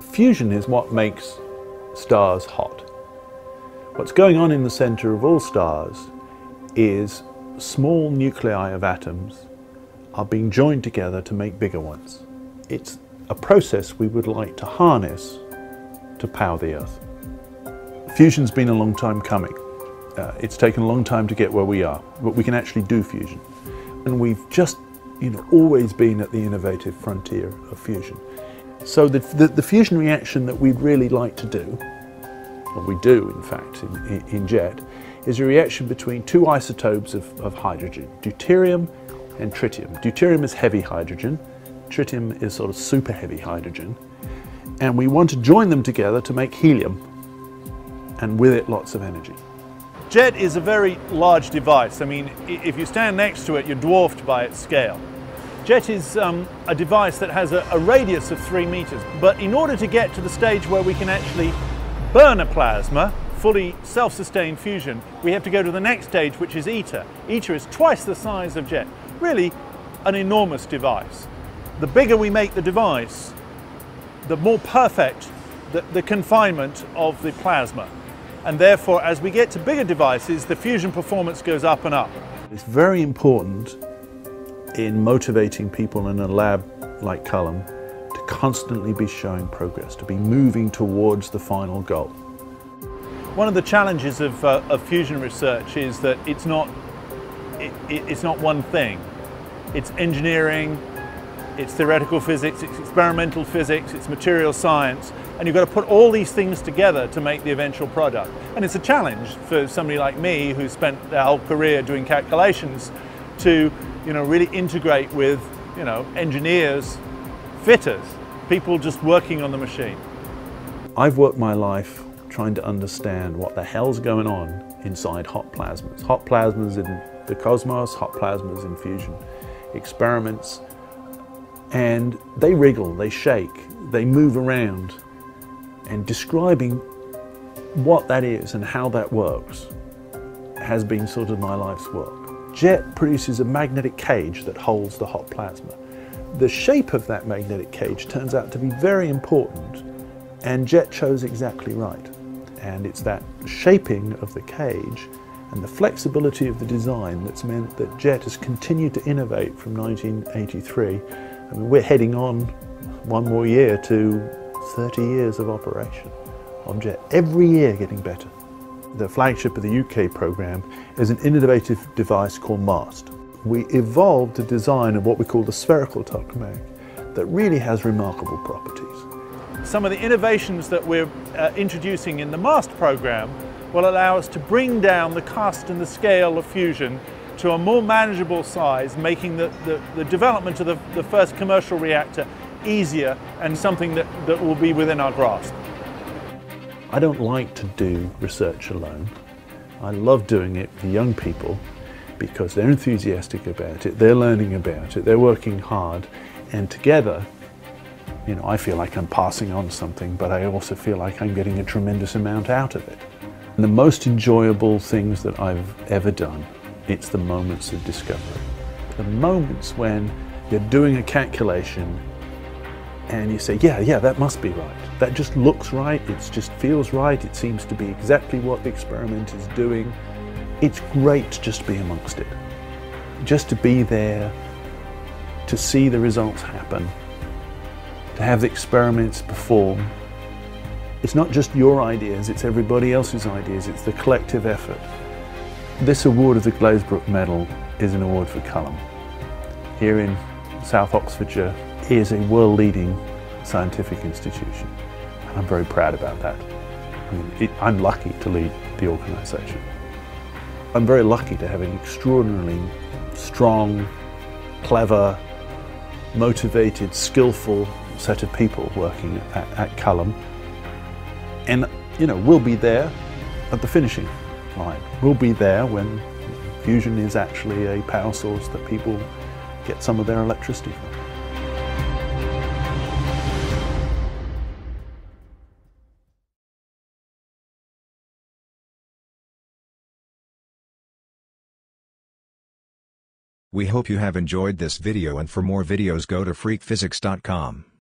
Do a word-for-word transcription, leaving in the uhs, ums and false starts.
Fusion is what makes stars hot. What's going on in the center of all stars is small nuclei of atoms are being joined together to make bigger ones. It's a process we would like to harness to power the Earth. Fusion's been a long time coming. Uh, it's taken a long time to get where we are, but we can actually do fusion. And we've just, you know, always been at the innovative frontier of fusion. So the, the, the fusion reaction that we'd really like to do, or we do in fact in, in JET, is a reaction between two isotopes of, of hydrogen, deuterium and tritium. Deuterium is heavy hydrogen, tritium is sort of super heavy hydrogen, and we want to join them together to make helium, and with it lots of energy. JET is a very large device. I mean, if you stand next to it, you're dwarfed by its scale. JET is um, a device that has a, a radius of three meters, but in order to get to the stage where we can actually burn a plasma, fully self-sustained fusion, we have to go to the next stage, which is ITER. ITER is twice the size of JET. Really an enormous device. The bigger we make the device, the more perfect the, the confinement of the plasma. And therefore, as we get to bigger devices, the fusion performance goes up and up. It's very important in motivating people in a lab like Cullum to constantly be showing progress, to be moving towards the final goal. One of the challenges of, uh, of fusion research is that it's not, it, it, it's not one thing. It's engineering, it's theoretical physics, it's experimental physics, it's material science, and you've got to put all these things together to make the eventual product. And it's a challenge for somebody like me who spent their whole career doing calculations to, you know, really integrate with, you know, engineers, fitters, people just working on the machine. I've worked my life trying to understand what the hell's going on inside hot plasmas. Hot plasmas in the cosmos, hot plasmas in fusion experiments. And they wriggle, they shake, they move around, and describing what that is and how that works has been sort of my life's work. JET produces a magnetic cage that holds the hot plasma. The shape of that magnetic cage turns out to be very important, and JET chose exactly right. And it's that shaping of the cage and the flexibility of the design that's meant that JET has continued to innovate from nineteen eighty-three. I mean, we're heading on one more year to thirty years of operation on JET, every year getting better. The flagship of the U K programme is an innovative device called MAST. We evolved the design of what we call the spherical tokamak that really has remarkable properties. Some of the innovations that we're uh, introducing in the MAST programme will allow us to bring down the cost and the scale of fusion to a more manageable size, making the, the, the development of the, the first commercial reactor easier and something that, that will be within our grasp. I don't like to do research alone. I love doing it for young people because they're enthusiastic about it, they're learning about it, they're working hard, and together, you know, I feel like I'm passing on something, but I also feel like I'm getting a tremendous amount out of it. And the most enjoyable things that I've ever done, it's the moments of discovery. The moments when you're doing a calculation and you say, yeah, yeah, that must be right. That just looks right, it just feels right, it seems to be exactly what the experiment is doing. It's great to just be amongst it. Just to be there, to see the results happen, to have the experiments perform. It's not just your ideas, it's everybody else's ideas, it's the collective effort. This award of the Glazebrook Medal is an award for Cullum. Here in South Oxfordshire, he is a world-leading scientific institution. And I'm very proud about that. I mean, it, I'm lucky to lead the organisation. I'm very lucky to have an extraordinarily strong, clever, motivated, skillful set of people working at, at Cullum. And, you know, we'll be there at the finishing line. We'll be there when fusion is actually a power source that people get some of their electricity from. We hope you have enjoyed this video, and for more videos go to freak physics dot com.